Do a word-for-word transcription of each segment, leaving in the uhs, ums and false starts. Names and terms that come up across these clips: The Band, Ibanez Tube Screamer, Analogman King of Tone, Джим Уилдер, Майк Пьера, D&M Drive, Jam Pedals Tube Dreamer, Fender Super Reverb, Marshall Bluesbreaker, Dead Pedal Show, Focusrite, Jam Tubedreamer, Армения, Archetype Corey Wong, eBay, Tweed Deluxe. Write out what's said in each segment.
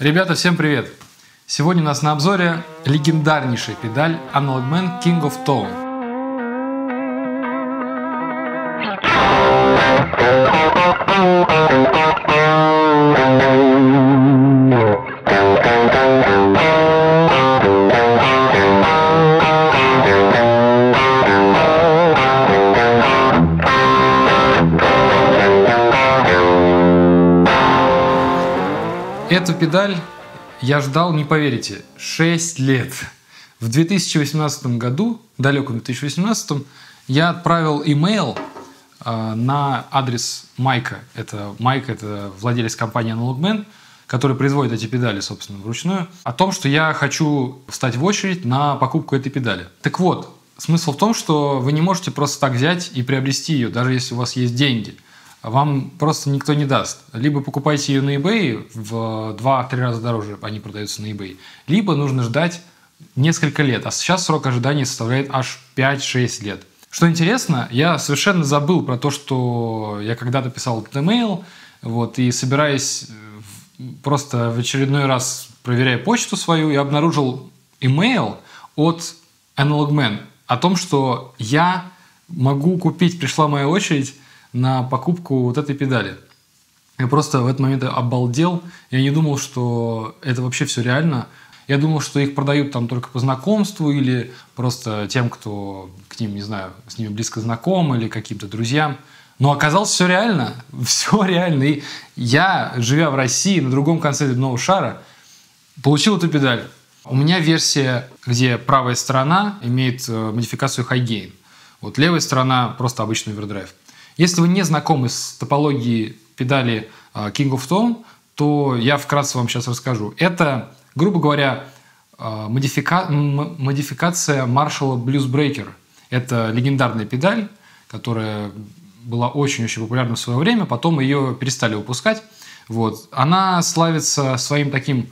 Ребята, всем привет! Сегодня у нас на обзоре легендарнейшая педаль Analogman King of Tone. Эту педаль я ждал, не поверите, шесть лет. В две тысячи восемнадцатом году, далеком две тысячи восемнадцатом, я отправил имейл э, на адрес Майка. Это Майк, это владелец компании Analogman, который производит эти педали, собственно, вручную, о том, что я хочу встать в очередь на покупку этой педали. Так вот, смысл в том, что вы не можете просто так взять и приобрести ее, даже если у вас есть деньги. Вам просто никто не даст. Либо покупайте ее на eBay, в два-три раза дороже они продаются на eBay, либо нужно ждать несколько лет. А сейчас срок ожидания составляет аж пять-шесть лет. Что интересно, я совершенно забыл про то, что я когда-то писал этот email, вот, и собираясь просто в очередной раз, проверяя почту свою, я обнаружил email от Analogman о том, что я могу купить, пришла моя очередь, на покупку вот этой педали. Я просто в этот момент обалдел. Я не думал, что это вообще все реально. Я думал, что их продают там только по знакомству или просто тем, кто к ним, не знаю, с ними близко знаком или каким-то друзьям. Но оказалось, все реально. Все реально. И я, живя в России, на другом конце земного шара, получил эту педаль. У меня версия, где правая сторона имеет модификацию High Gain. Вот левая сторона просто обычный овердрайв. Если вы не знакомы с топологией педали King of Tone, то я вкратце вам сейчас расскажу. Это, грубо говоря, модифика... модификация Marshall Bluesbreaker. Это легендарная педаль, которая была очень-очень популярна в свое время, потом ее перестали выпускать. Вот. Она славится своим таким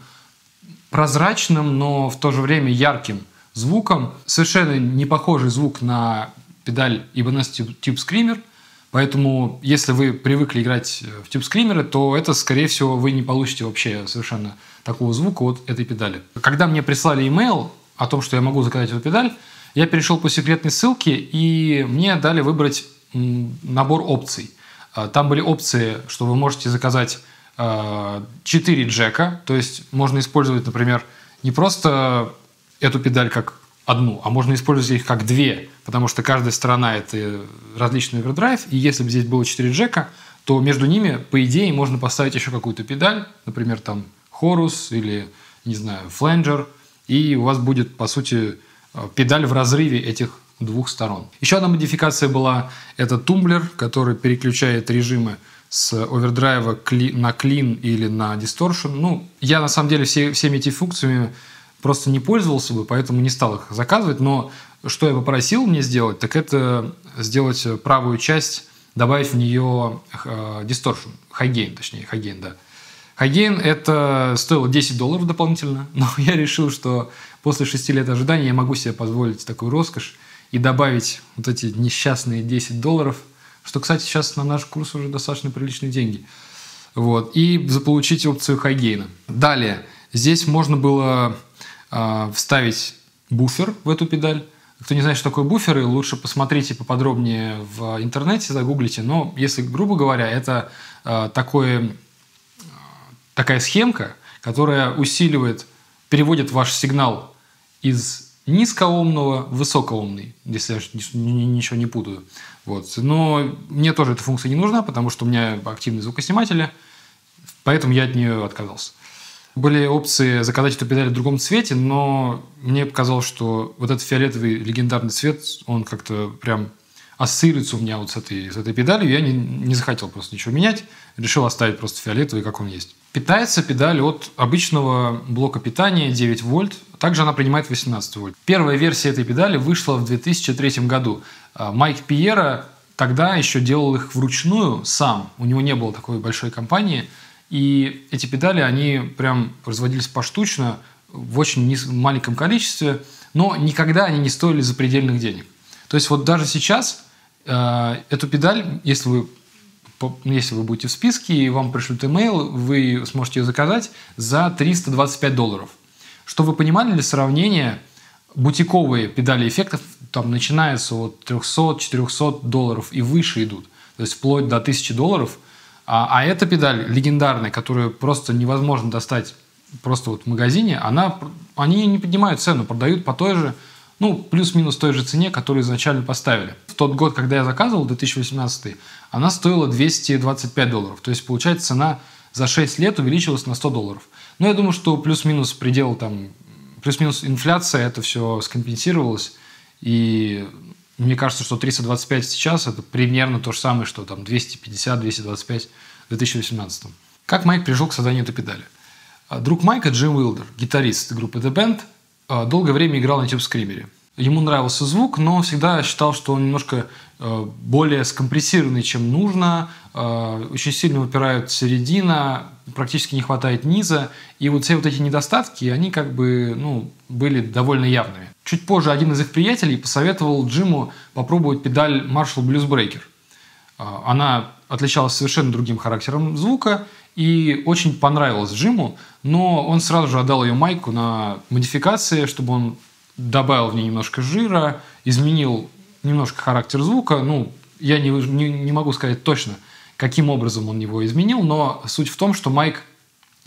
прозрачным, но в то же время ярким звуком. Совершенно не похожий звук на педаль Ibanez Tube Screamer. Поэтому, если вы привыкли играть в Tube Screamer, то это, скорее всего, вы не получите вообще совершенно такого звука от этой педали. Когда мне прислали имейл о том, что я могу заказать эту педаль, я перешел по секретной ссылке, и мне дали выбрать набор опций. Там были опции, что вы можете заказать четыре джека, то есть можно использовать, например, не просто эту педаль как одну, а можно использовать их как две, потому что каждая сторона – это различный овердрайв, и если бы здесь было четыре джека, то между ними, по идее, можно поставить еще какую-то педаль, например, там хорус или, не знаю, фленджер, и у вас будет, по сути, педаль в разрыве этих двух сторон. Еще одна модификация была – это тумблер, который переключает режимы с овердрайва на клин или на дисторшн. Ну, я, на самом деле, все, всеми этими функциями просто не пользовался бы, поэтому не стал их заказывать. Но что я попросил мне сделать, так это сделать правую часть, добавив в нее дисторшн, хайгейн, точнее, хайгейн, да. Хайгейн это стоило десять долларов дополнительно, но я решил, что после шести лет ожидания я могу себе позволить такую роскошь и добавить вот эти несчастные десять долларов, что, кстати, сейчас на наш курс уже достаточно приличные деньги. Вот, и заполучить опцию хайгейна. Далее, здесь можно было вставить буфер в эту педаль. Кто не знает, что такое буферы, лучше посмотрите поподробнее в интернете, загуглите. Но если, грубо говоря, это такое, такая схемка, которая усиливает, переводит ваш сигнал из низкоомного в высокоомный, если я ничего не путаю. Вот. Но мне тоже эта функция не нужна, потому что у меня активные звукосниматели, поэтому я от нее отказался. Были опции заказать эту педаль в другом цвете, но мне показалось, что вот этот фиолетовый легендарный цвет, он как-то прям ассоциируется у меня вот с этой, с этой педалью. Я не, не захотел просто ничего менять, решил оставить просто фиолетовый, как он есть. Питается педаль от обычного блока питания девять вольт, также она принимает восемнадцать вольт. Первая версия этой педали вышла в две тысячи третьем году. Майк Пьера тогда еще делал их вручную сам, у него не было такой большой компании. И эти педали, они прям производились поштучно, в очень маленьком количестве, но никогда они не стоили запредельных денег. То есть вот даже сейчас э, эту педаль, если вы если вы будете в списке и вам пришлют имейл, вы сможете ее заказать за триста двадцать пять долларов. Чтобы вы понимали, для сравнения, бутиковые педали эффектов там начинаются от трёхсот-четырёхсот долларов и выше идут, то есть вплоть до тысячи долларов. А, а эта педаль легендарная, которую просто невозможно достать просто вот в магазине, она, они не поднимают цену, продают по той же, ну, плюс-минус той же цене, которую изначально поставили. В тот год, когда я заказывал, две тысячи восемнадцатый, она стоила двести двадцать пять долларов. То есть, получается, цена за шесть лет увеличилась на сто долларов. Но я думаю, что плюс-минус предел там, плюс-минус инфляция, это все скомпенсировалось. И мне кажется, что триста двадцать пять сейчас это примерно то же самое, что там двести пятьдесят — двести двадцать пять в две тысячи восемнадцатом. Как Майк пришел к созданию этой педали? Друг Майка, Джим Уилдер, гитарист группы The Band, долгое время играл на Tube Screamer. Ему нравился звук, но всегда считал, что он немножко более скомпрессированный, чем нужно. Очень сильно выпирает середина, практически не хватает низа. И вот все вот эти недостатки, они как бы, ну, были довольно явными. Чуть позже один из их приятелей посоветовал Джиму попробовать педаль Marshall Bluesbreaker. Она отличалась совершенно другим характером звука и очень понравилась Джиму, но он сразу же отдал ее Майку на модификации, чтобы он добавил в ней немножко жира, изменил немножко характер звука. Ну, я не, не, не могу сказать точно, каким образом он его изменил, но суть в том, что Майк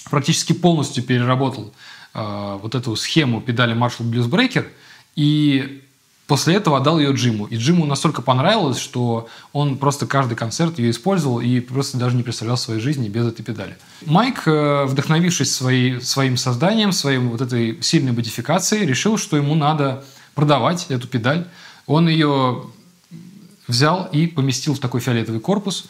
практически полностью переработал э, вот эту схему педали Marshall Bluesbreaker и после этого отдал ее Джиму. И Джиму настолько понравилось, что он просто каждый концерт ее использовал и просто даже не представлял своей жизни без этой педали. Майк, вдохновившись своей, своим созданием, своей вот этой сильной модификацией, решил, что ему надо продавать эту педаль. Он ее взял и поместил в такой фиолетовый корпус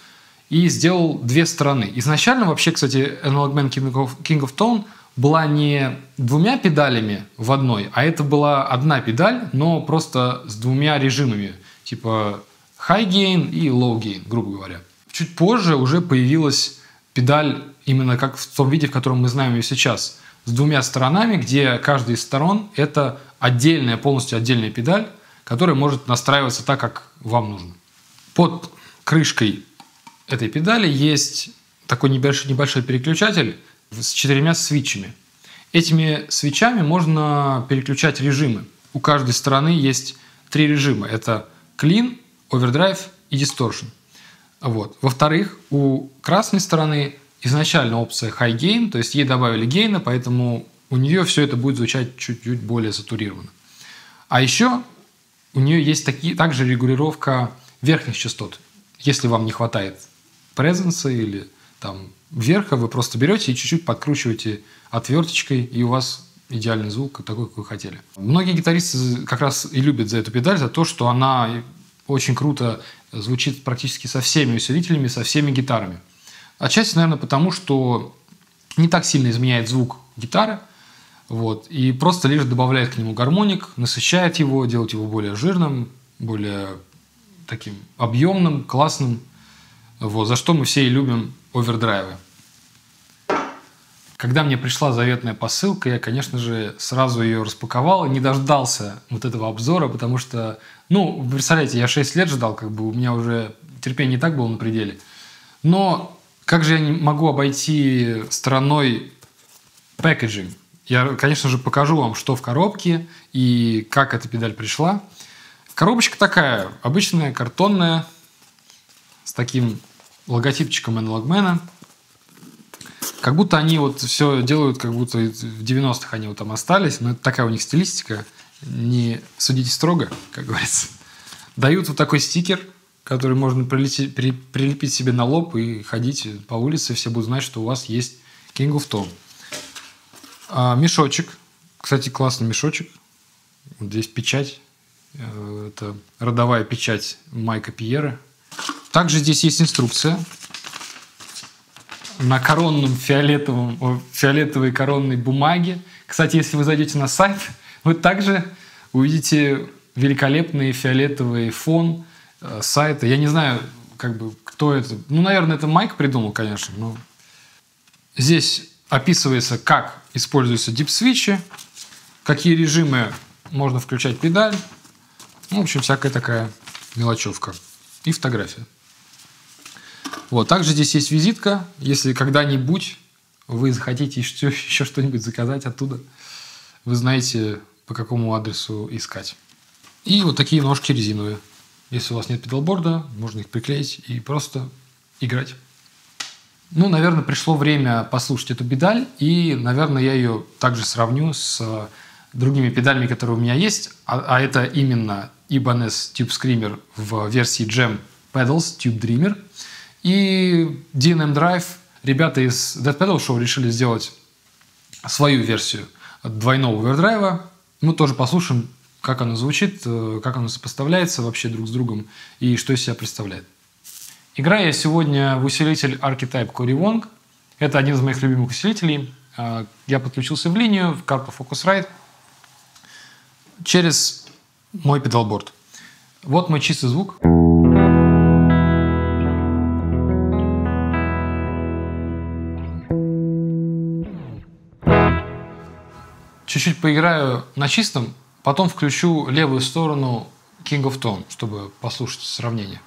и сделал две стороны. Изначально вообще, кстати, Analogman King of Tone была не двумя педалями в одной, а это была одна педаль, но просто с двумя режимами, типа high gain и low gain, грубо говоря. Чуть позже уже появилась педаль именно как в том виде, в котором мы знаем ее сейчас, с двумя сторонами, где каждая из сторон это отдельная, полностью отдельная педаль, которая может настраиваться так, как вам нужно. Под крышкой этой педали есть такой небольшой, небольшой переключатель с четырьмя свитчами. Этими свитчами можно переключать режимы. У каждой стороны есть три режима. Это clean, overdrive и distortion. Вот. Во-вторых, у красной стороны изначально опция high gain, то есть ей добавили гейна, поэтому у нее все это будет звучать чуть-чуть более сатурировано. А еще у нее есть такие, также регулировка верхних частот. Если вам не хватает презенса или там вверха, вы просто берете и чуть-чуть подкручиваете отверточкой, и у вас идеальный звук, такой, как вы хотели. Многие гитаристы как раз и любят за эту педаль, за то, что она очень круто звучит практически со всеми усилителями, со всеми гитарами. Отчасти, наверное, потому, что не так сильно изменяет звук гитары, вот, и просто лишь добавляет к нему гармоник, насыщает его, делает его более жирным, более таким объемным, классным. Вот, за что мы все и любим овердрайвы. Когда мне пришла заветная посылка, я, конечно же, сразу ее распаковал, не дождался вот этого обзора, потому что, ну, вы представляете, я шесть лет ждал, как бы у меня уже терпение не так было на пределе. Но как же я не могу обойти стороной пэкэджинг? Я, конечно же, покажу вам, что в коробке и как эта педаль пришла. Коробочка такая, обычная, картонная, с таким логотипчиком Analogman. Как будто они вот все делают, как будто в девяностых они вот там остались. Но это такая у них стилистика. Не судите строго, как говорится. Дают вот такой стикер, который можно прилепить, при, прилепить себе на лоб и ходить по улице. Все будут знать, что у вас есть King of Tone. А, мешочек. Кстати, классный мешочек. Вот здесь печать. Это родовая печать Майка Пьера. Также здесь есть инструкция на коронном фиолетовом, фиолетовой коронной бумаге. Кстати, если вы зайдете на сайт, вы также увидите великолепный фиолетовый фон сайта. Я не знаю, как бы, кто это. Ну, наверное, это Майк придумал, конечно. Но здесь описывается, как используются дип-свитчи, какие режимы можно включать педаль. Ну, в общем, всякая такая мелочевка. И фотография. Вот. Также здесь есть визитка. Если когда-нибудь вы захотите еще, еще что-нибудь заказать оттуда, вы знаете, по какому адресу искать. И вот такие ножки резиновые. Если у вас нет педалборда, можно их приклеить и просто играть. Ну, наверное, пришло время послушать эту педаль. И, наверное, я ее также сравню с другими педалями, которые у меня есть. А, а это именно Ibanez Tube Screamer в версии Jam Pedals Tube Dreamer. И ди энд эм Drive. Ребята из Dead Pedal Show решили сделать свою версию двойного овердрайва. Мы тоже послушаем, как оно звучит, как оно сопоставляется вообще друг с другом и что из себя представляет. Играю я сегодня в усилитель Archetype Corey Wong. Это один из моих любимых усилителей. Я подключился в линию, в карту Focusrite через мой педалборд. Вот мой чистый звук. Чуть-чуть поиграю на чистом, потом включу левую сторону King of Tone, чтобы послушать сравнение.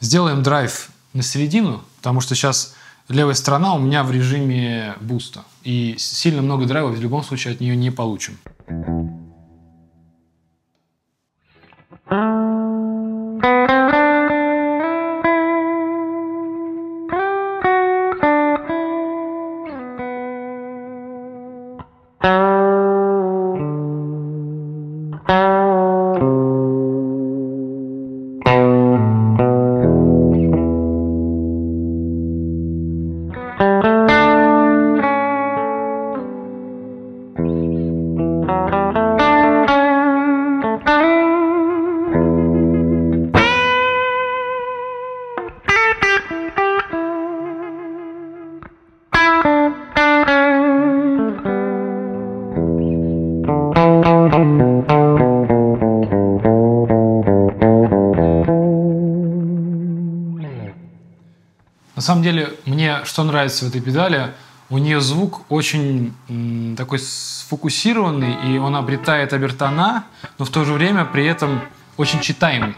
Сделаем драйв на середину, потому что сейчас левая сторона у меня в режиме буста, и сильно много драйва в любом случае от нее не получим. На самом деле, мне что нравится в этой педали, у нее звук очень м, такой сфокусированный, и он обретает обертона, но в то же время при этом очень читаемый.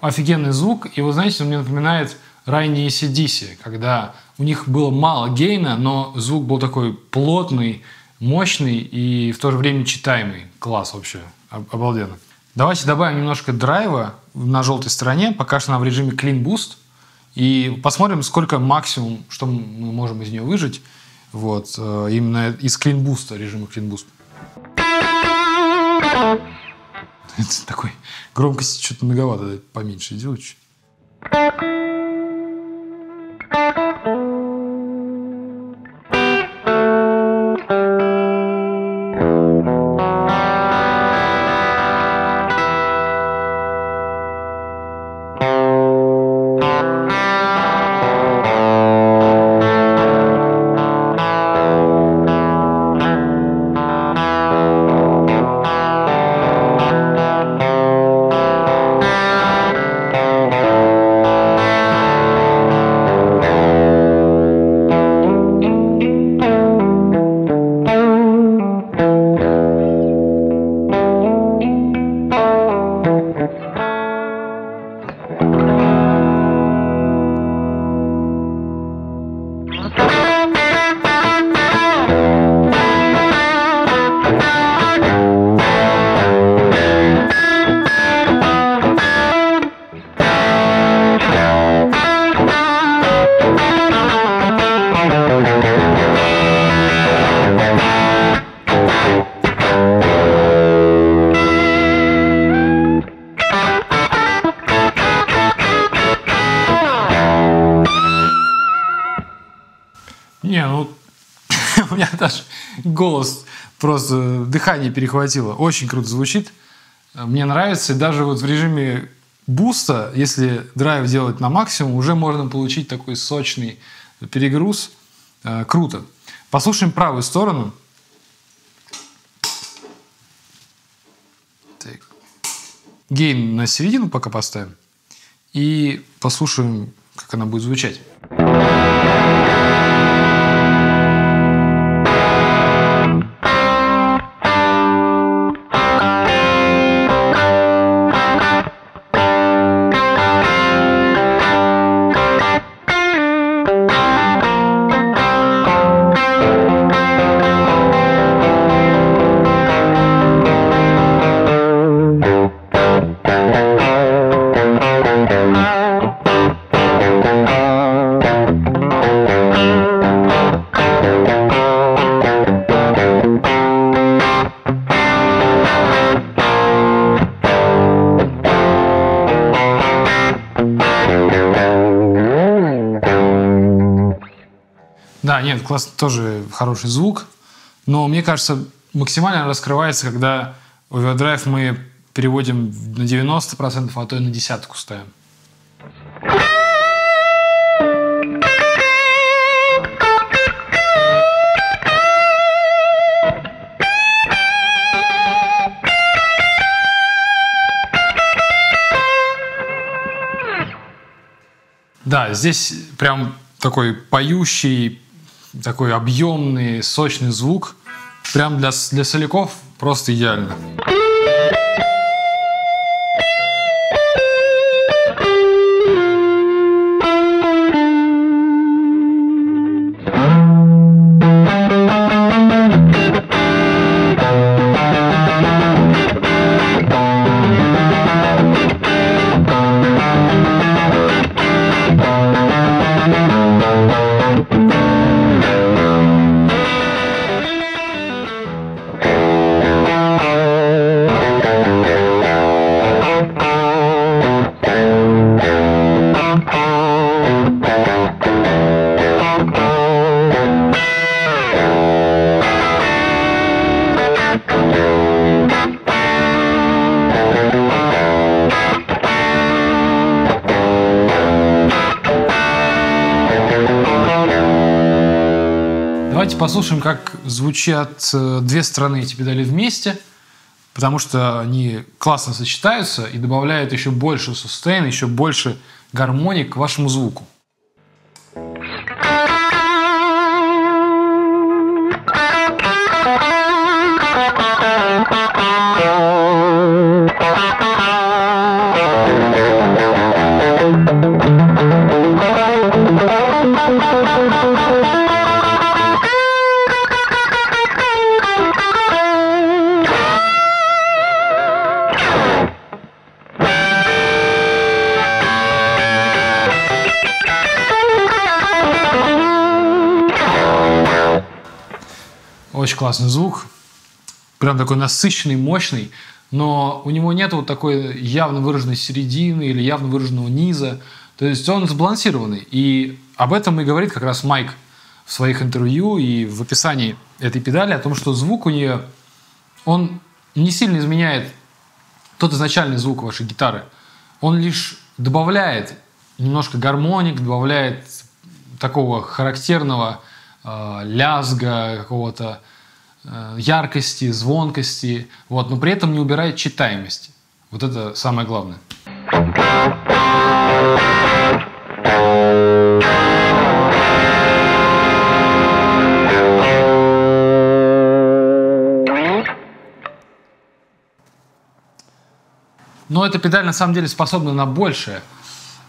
Офигенный звук, и вы знаете, он мне напоминает ранние эй си ди си, когда у них было мало гейна, но звук был такой плотный, мощный и в то же время читаемый. Класс вообще, обалденно. Давайте добавим немножко драйва на желтой стороне, пока что она в режиме Clean Boost, и посмотрим, сколько максимум, что мы можем из нее выжать, вот, именно из Clean Boost, режима Clean Boost. Это такой громкости что-то многовато, поменьше делать. меня даже голос, просто дыхание перехватило. Очень круто звучит. Мне нравится. И даже вот в режиме буста, если драйв делать на максимум, уже можно получить такой сочный перегруз. Э, круто. Послушаем правую сторону. Так. Гейн на середину пока поставим. И послушаем, как она будет звучать. Нет, классно, тоже хороший звук, но мне кажется, максимально раскрывается, когда овердрайв мы переводим на девяносто процентов, а то и на десятку ставим. Да, здесь прям такой поющий, такой объемный, сочный звук. Прям для, для соляков просто идеально. Послушаем, как звучат две стороны эти педали вместе, потому что они классно сочетаются и добавляют еще больше сустейн, еще больше гармонии к вашему звуку. Очень классный звук, прям такой насыщенный, мощный, но у него нет вот такой явно выраженной середины или явно выраженного низа, то есть он сбалансированный, и об этом и говорит как раз Майк в своих интервью и в описании этой педали, о том, что звук у нее, он не сильно изменяет тот изначальный звук вашей гитары, он лишь добавляет немножко гармоник, добавляет такого характерного э, лязга какого-то, яркости, звонкости, вот, но при этом не убирает читаемости. Вот это самое главное. Но эта педаль на самом деле способна на большее.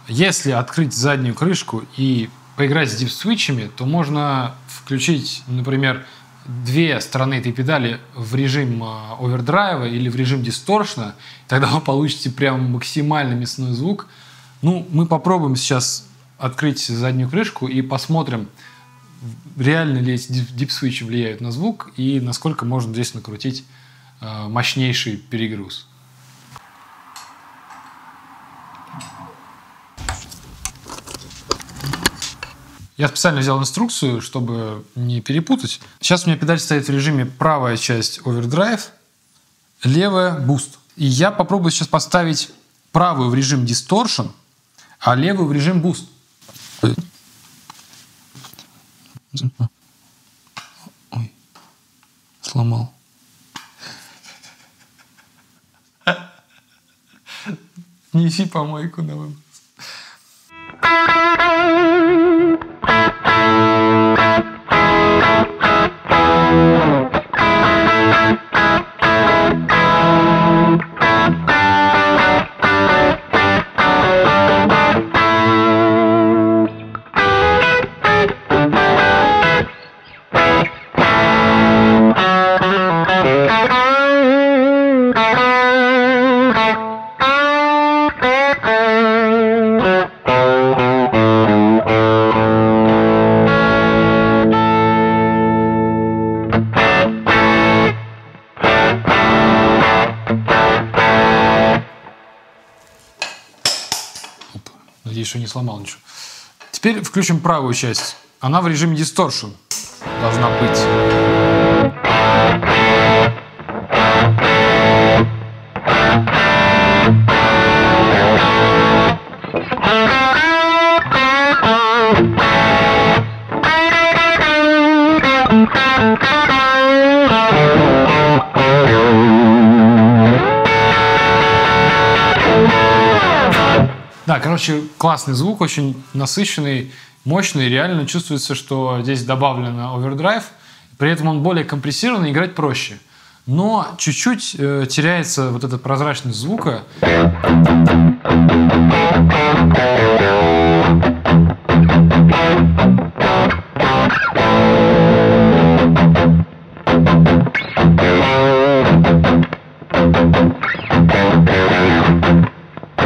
Если открыть заднюю крышку и поиграть с дип-свитчами, то можно включить, например, две стороны этой педали в режим овердрайва или в режим дисторшна, тогда вы получите прям максимально мясной звук. Ну, мы попробуем сейчас открыть заднюю крышку и посмотрим, реально ли эти дип-свитчи влияют на звук и насколько можно здесь накрутить мощнейший перегруз. Я специально взял инструкцию, чтобы не перепутать. Сейчас у меня педаль стоит в режиме правая часть овердрайв, левая буст. И я попробую сейчас поставить правую в режим дисторшн, а левую в режим буст. Ой, сломал. Неси помойку на выброс. Еще не сломал ничего. Теперь включим правую часть. Она в режиме дисторшн должна быть. Да, короче, классный звук, очень насыщенный, мощный. Реально чувствуется, что здесь добавлено овердрайв. При этом он более компрессированный, играть проще. Но чуть-чуть э, теряется вот эта прозрачность звука.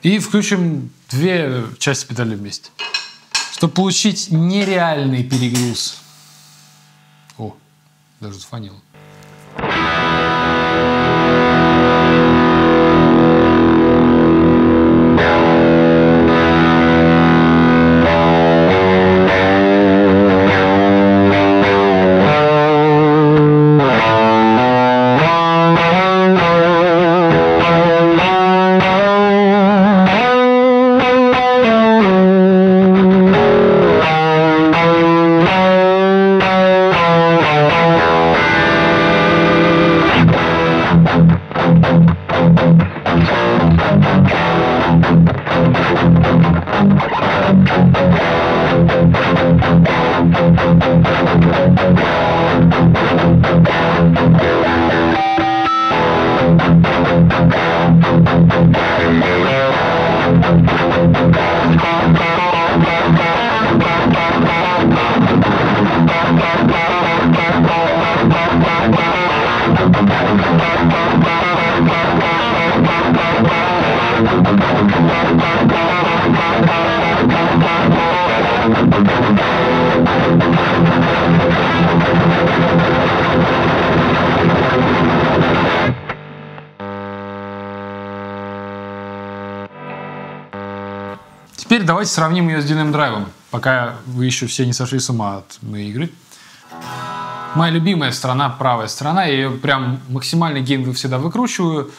И включим две части педали вместе, чтобы получить нереальный перегруз. О, даже зафонило. Теперь давайте сравним ее с ди энд эм Drive, пока вы еще все не сошли с ума от моей игры. Моя любимая сторона, правая сторона, я ее прям максимальный гейн всегда выкручиваю.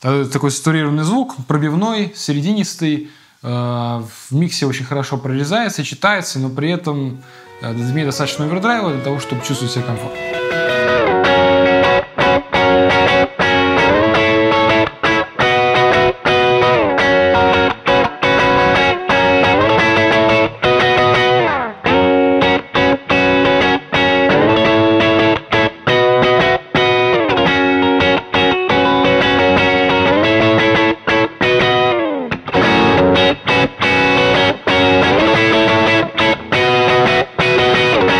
Такой сатурированный звук, пробивной, серединистый, в миксе очень хорошо прорезается, читается, но при этом имеет достаточно овердрайва для того, чтобы чувствовать себя комфортно. We'll be right back.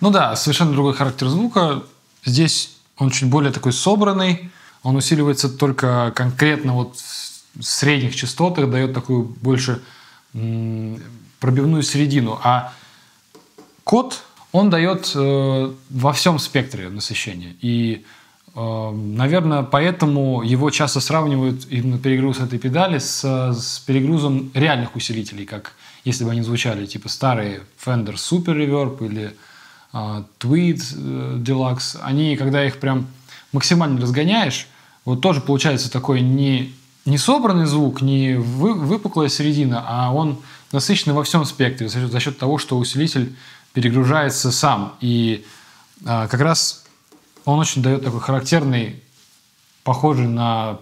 Ну да, совершенно другой характер звука. Здесь он чуть более такой собранный. Он усиливается только конкретно вот в средних частотах, дает такую больше пробивную середину. А код, он дает э, во всем спектре насыщения. И, э, наверное, поэтому его часто сравнивают именно перегруз этой педали с, с перегрузом реальных усилителей, как если бы они звучали типа старые Fender Super Reverb или э, Tweed Deluxe. Они, когда их прям максимально разгоняешь, вот тоже получается такой не, не собранный звук, не вы, выпуклая середина, а он насыщенный во всем спектре за счет, за счет того, что усилитель перегружается сам. И а, как раз он очень дает такой характерный, похожий на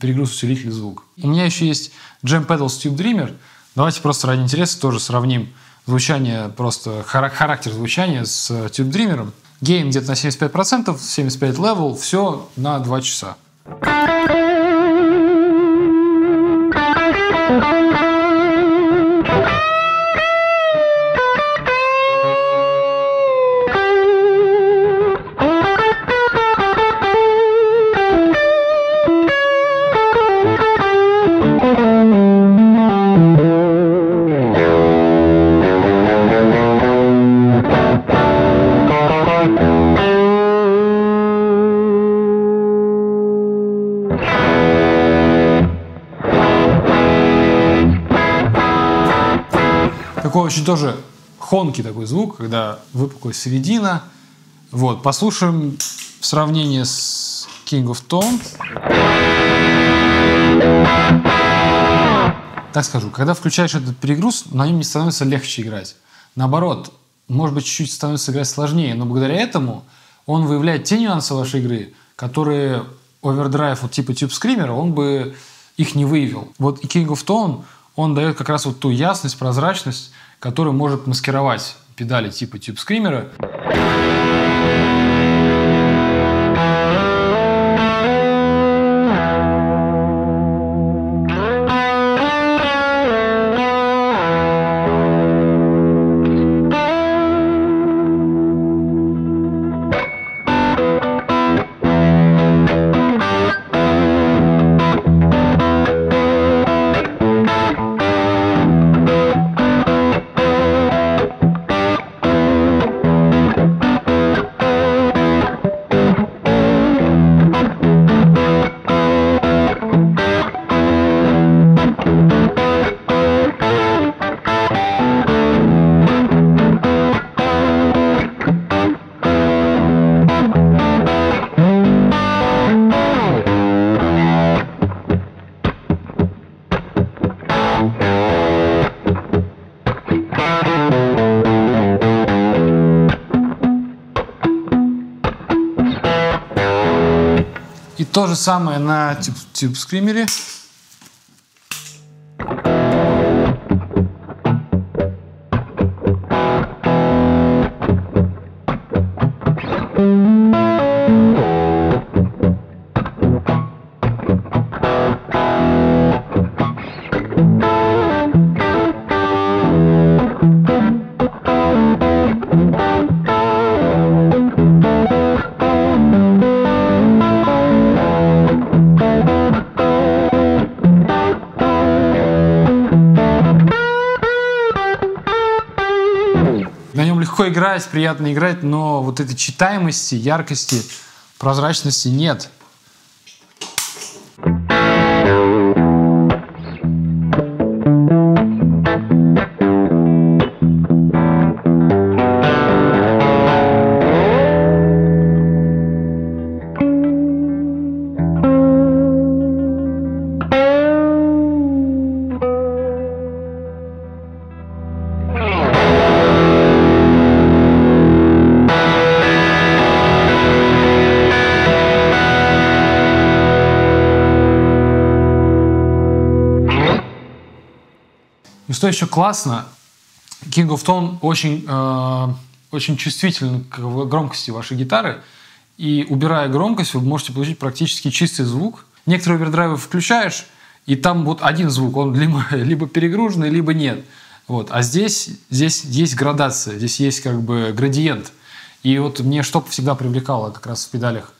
перегруз усилителя звук. У меня еще есть Jam Pedals Tube Dreamer. Давайте просто ради интереса тоже сравним звучание, просто характер звучания с Tube Dreamer. Гейн где-то на семьдесят пять процентов, семьдесят пять левел, все на два часа. Очень тоже хонкий такой звук, когда выпуклая середина. Вот, послушаем в сравнении с King of Tone. Так скажу, когда включаешь этот перегруз, на нем не становится легче играть. Наоборот, может быть, чуть-чуть становится играть сложнее, но благодаря этому он выявляет те нюансы вашей игры, которые овердрайв вот типа Tube Screamer, он бы их не выявил. Вот и King of Tone, он дает как раз вот ту ясность, прозрачность, который может маскировать педали типа Tube Screamer. То же самое на Tube, Tube Screamer. Играть, приятно играть, но вот этой читаемости, яркости, прозрачности нет. Что еще классно, King of Tone очень, э, очень чувствителен к громкости вашей гитары, и убирая громкость, вы можете получить практически чистый звук. Некоторые овердрайвы включаешь, и там вот один звук, он либо, либо перегруженный, либо нет. Вот. А здесь, здесь есть градация, здесь есть как бы градиент. И вот мне что всегда привлекало как раз в педалях,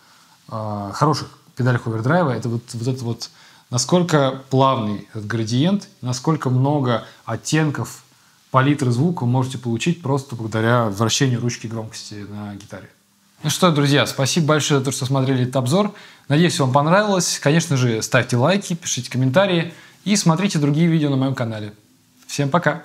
э, хороших педалях овердрайва, это вот, вот это вот, насколько плавный этот градиент, насколько много оттенков палитры звука вы можете получить просто благодаря вращению ручки громкости на гитаре. Ну что, друзья, спасибо большое за то, что смотрели этот обзор. Надеюсь, вам понравилось. Конечно же, ставьте лайки, пишите комментарии и смотрите другие видео на моем канале. Всем пока!